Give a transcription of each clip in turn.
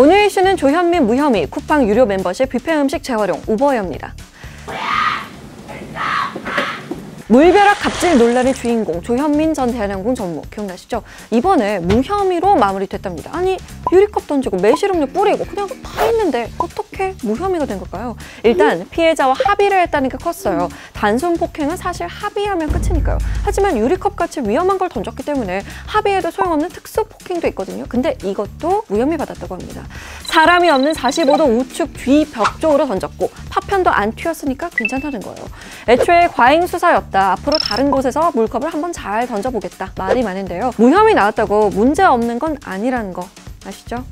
오늘 이슈는 조현민 무혐의, 쿠팡 유료 멤버십 뷔페 음식 재활용, 우버여입니다. 물벼락 갑질 논란의 주인공 조현민 전 대한항공 전무 기억나시죠? 이번에 무혐의로 마무리됐답니다. 아니 유리컵 던지고 매실음료 뿌리고 그냥 다 있는데 어떻게 무혐의가 된 걸까요? 일단 피해자와 합의를 했다는 게 컸어요. 단순 폭행은 사실 합의하면 끝이니까요. 하지만 유리컵같이 위험한 걸 던졌기 때문에 합의해도 소용없는 특수 폭행도 있거든요. 근데 이것도 무혐의 받았다고 합니다. 사람이 없는 45도 우측 뒤 벽 쪽으로 던졌고 파편도 안 튀었으니까 괜찮다는 거예요. 애초에 과잉 수사였다. 앞으로 다른 곳에서 물컵을 한번 잘 던져보겠다. 말이 많은데요. 무혐의 나왔다고 문제없는 건 아니라는 거 아시죠?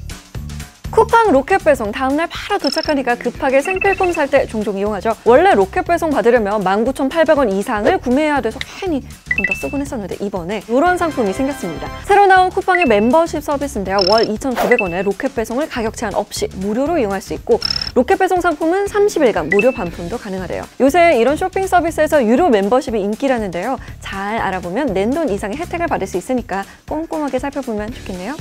쿠팡 로켓 배송 다음날 바로 도착하니까 급하게 생필품 살 때 종종 이용하죠. 원래 로켓 배송 받으려면 19,800원 이상을 구매해야 돼서 괜히 돈 다 쓰곤 했었는데 이번에 이런 상품이 생겼습니다. 새로 나온 쿠팡의 멤버십 서비스인데요. 월 2,900원에 로켓 배송을 가격 제한 없이 무료로 이용할 수 있고 로켓 배송 상품은 30일간 무료 반품도 가능하대요. 요새 이런 쇼핑 서비스에서 유료 멤버십이 인기라는데요. 잘 알아보면 낸돈 이상의 혜택을 받을 수 있으니까 꼼꼼하게 살펴보면 좋겠네요.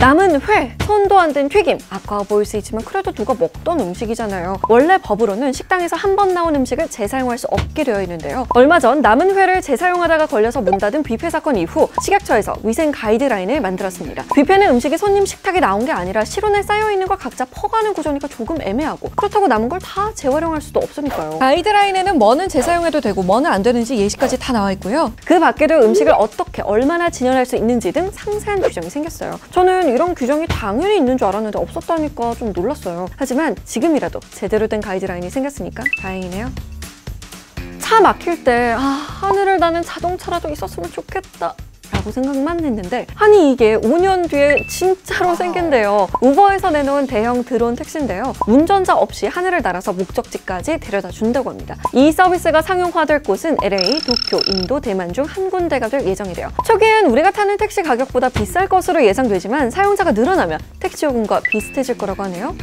남은 회, 손도 안 든 튀김. 아까워 보일 수 있지만 그래도 누가 먹던 음식이잖아요. 원래 법으로는 식당에서 한 번 나온 음식을 재사용할 수 없게 되어 있는데요. 얼마 전 남은 회를 재사용하다가 걸려서 문 닫은 뷔페 사건 이후 식약처에서 위생 가이드라인을 만들었습니다. 뷔페는 음식이 손님 식탁에 나온 게 아니라 실온에 쌓여있는 걸 각자 퍼가는 구조니까 조금 애매하고 그렇다고 남은 걸 다 재활용할 수도 없으니까요. 가이드라인에는 뭐는 재사용해도 되고 뭐는 안 되는지 예시까지 다 나와 있고요. 그 밖에도 음식을 어떻게, 얼마나 진열할 수 있는지 등 상세한 규정이 생겼어요. 저는 이런 규정이 당연히 있는 줄 알았는데 없었다니까 좀 놀랐어요. 하지만 지금이라도 제대로 된 가이드라인이 생겼으니까 다행이네요. 차 막힐 때 하늘을 나는 자동차라도 있었으면 좋겠다 라고 생각만 했는데 아니 이게 5년 뒤에 진짜로 생긴대요. 우버에서 내놓은 대형 드론 택시인데요. 운전자 없이 하늘을 날아서 목적지까지 데려다 준다고 합니다. 이 서비스가 상용화될 곳은 LA, 도쿄, 인도, 대만 중 한 군데가 될 예정이래요. 초기엔 우리가 타는 택시 가격보다 비쌀 것으로 예상되지만 사용자가 늘어나면 택시 요금과 비슷해질 거라고 하네요.